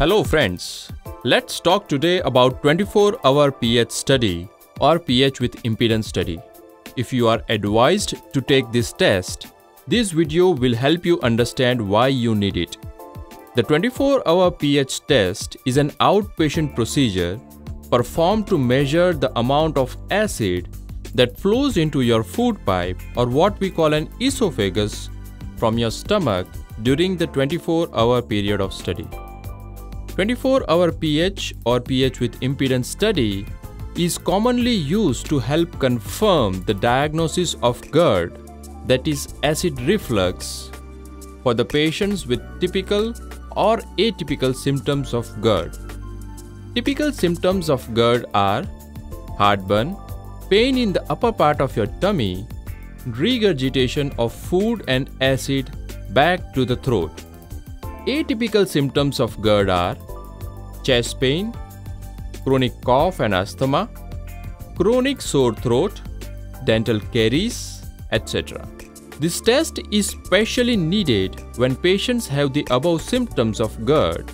Hello friends, let's talk today about 24-hour pH study or pH with impedance study. If you are advised to take this test, this video will help you understand why you need it. The 24-hour pH test is an outpatient procedure performed to measure the amount of acid that flows into your food pipe, or what we call an esophagus, from your stomach during the 24-hour period of study. 24-hour pH or pH with impedance study is commonly used to help confirm the diagnosis of GERD, that is acid reflux, for the patients with typical or atypical symptoms of GERD. Typical symptoms of GERD are heartburn, pain in the upper part of your tummy, regurgitation of food and acid back to the throat. Atypical symptoms of GERD are chest pain, chronic cough and asthma, chronic sore throat, dental caries, etc. This test is specially needed when patients have the above symptoms of GERD,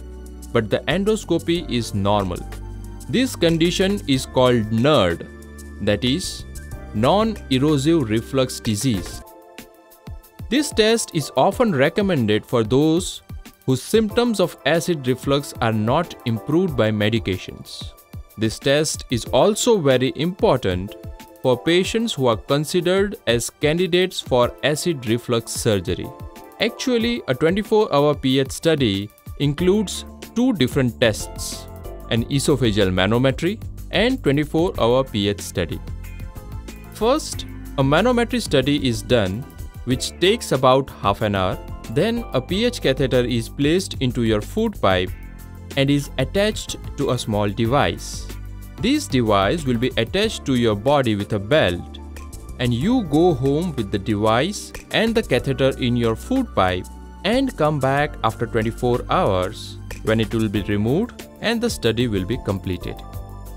but the endoscopy is normal. This condition is called NERD, that is non-erosive reflux disease. This test is often recommended for those whose symptoms of acid reflux are not improved by medications. This test is also very important for patients who are considered as candidates for acid reflux surgery. Actually, a 24-hour pH study includes two different tests, an esophageal manometry and 24-hour pH study. First, a manometry study is done, which takes about half an hour. Then a pH catheter is placed into your food pipe and is attached to a small device. This device will be attached to your body with a belt, and you go home with the device and the catheter in your food pipe and come back after 24 hours when it will be removed and the study will be completed.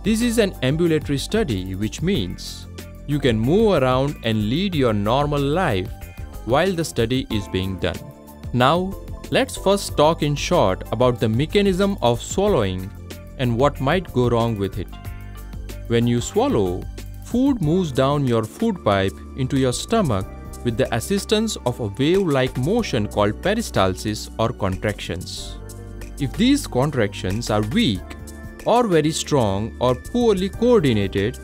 This is an ambulatory study, which means you can move around and lead your normal life while the study is being done. Now, let's first talk in short about the mechanism of swallowing and what might go wrong with it. When you swallow, food moves down your food pipe into your stomach with the assistance of a wave-like motion called peristalsis or contractions. If these contractions are weak or very strong or poorly coordinated,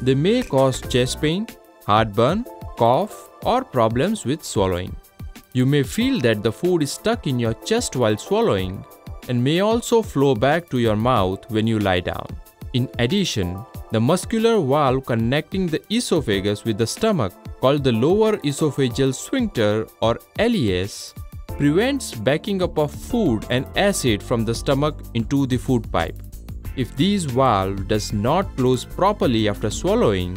they may cause chest pain, heartburn, cough, or problems with swallowing. You may feel that the food is stuck in your chest while swallowing and may also flow back to your mouth when you lie down. In addition, the muscular valve connecting the esophagus with the stomach, called the lower esophageal sphincter or LES, prevents backing up of food and acid from the stomach into the food pipe. If this valve does not close properly after swallowing,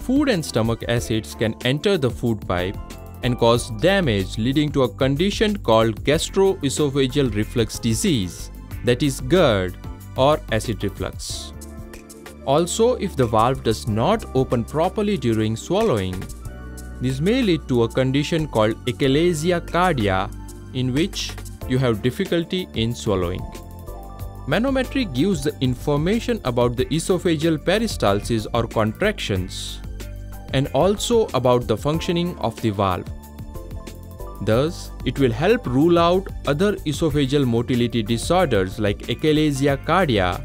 food and stomach acids can enter the food pipe and cause damage, leading to a condition called gastroesophageal reflux disease, that is GERD or acid reflux. Also, if the valve does not open properly during swallowing, this may lead to a condition called achalasia cardia, in which you have difficulty in swallowing. Manometry gives the information about the esophageal peristalsis or contractions, and also about the functioning of the valve. Thus, it will help rule out other esophageal motility disorders like achalasia cardia,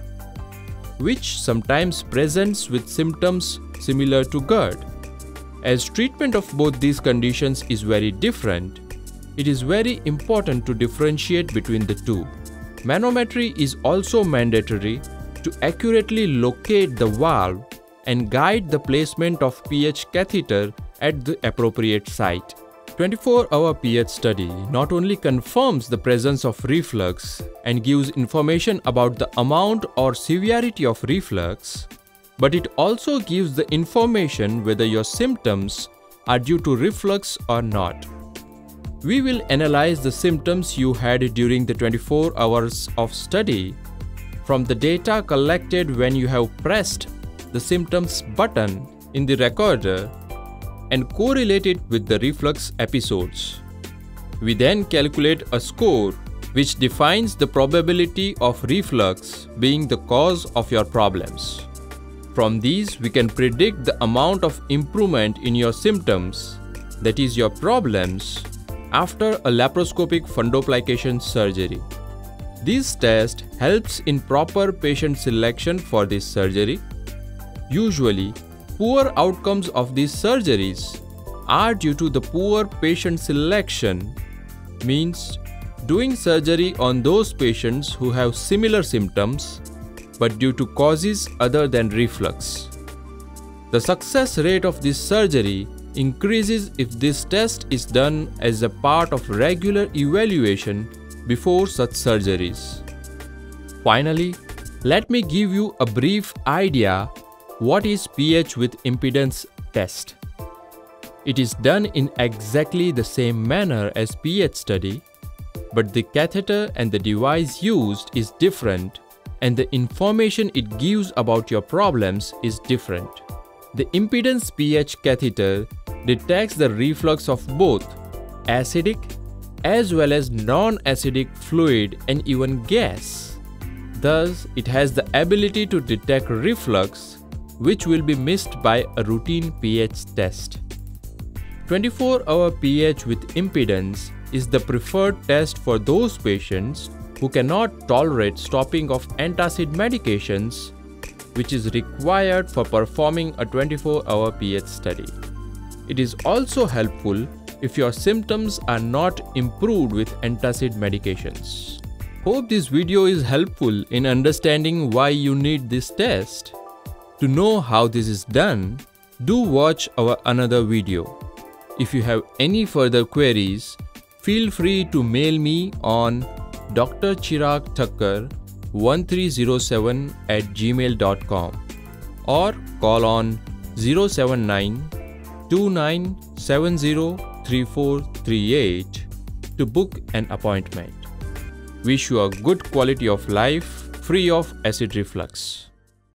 which sometimes presents with symptoms similar to GERD. As treatment of both these conditions is very different, it is very important to differentiate between the two. Manometry is also mandatory to accurately locate the valve and guide the placement of pH catheter at the appropriate site. 24-hour pH study not only confirms the presence of reflux and gives information about the amount or severity of reflux, but it also gives the information whether your symptoms are due to reflux or not. We will analyze the symptoms you had during the 24 hours of study from the data collected when you have pressed the symptoms button in the recorder and correlate it with the reflux episodes. We then calculate a score which defines the probability of reflux being the cause of your problems. From these, we can predict the amount of improvement in your symptoms, that is your problems, after a laparoscopic fundoplication surgery. This test helps in proper patient selection for this surgery. Usually, poor outcomes of these surgeries are due to the poor patient selection, means doing surgery on those patients who have similar symptoms but due to causes other than reflux. The success rate of this surgery increases if this test is done as a part of regular evaluation before such surgeries. Finally, let me give you a brief idea what is pH with impedance test. It is done in exactly the same manner as pH study, but the catheter and the device used is different and the information it gives about your problems is different. The impedance pH catheter detects the reflux of both acidic as well as non-acidic fluid and even gas. Thus, it has the ability to detect reflux, which will be missed by a routine pH test. 24-hour pH with impedance is the preferred test for those patients who cannot tolerate stopping of antacid medications, which is required for performing a 24-hour pH study. It is also helpful if your symptoms are not improved with antacid medications. Hope this video is helpful in understanding why you need this test. To know how this is done, do watch our another video. If you have any further queries, feel free to mail me on Dr. Chirag Thakkar 1307@gmail.com or call on 079-2970-3438 to book an appointment. Wish you a good quality of life free of acid reflux.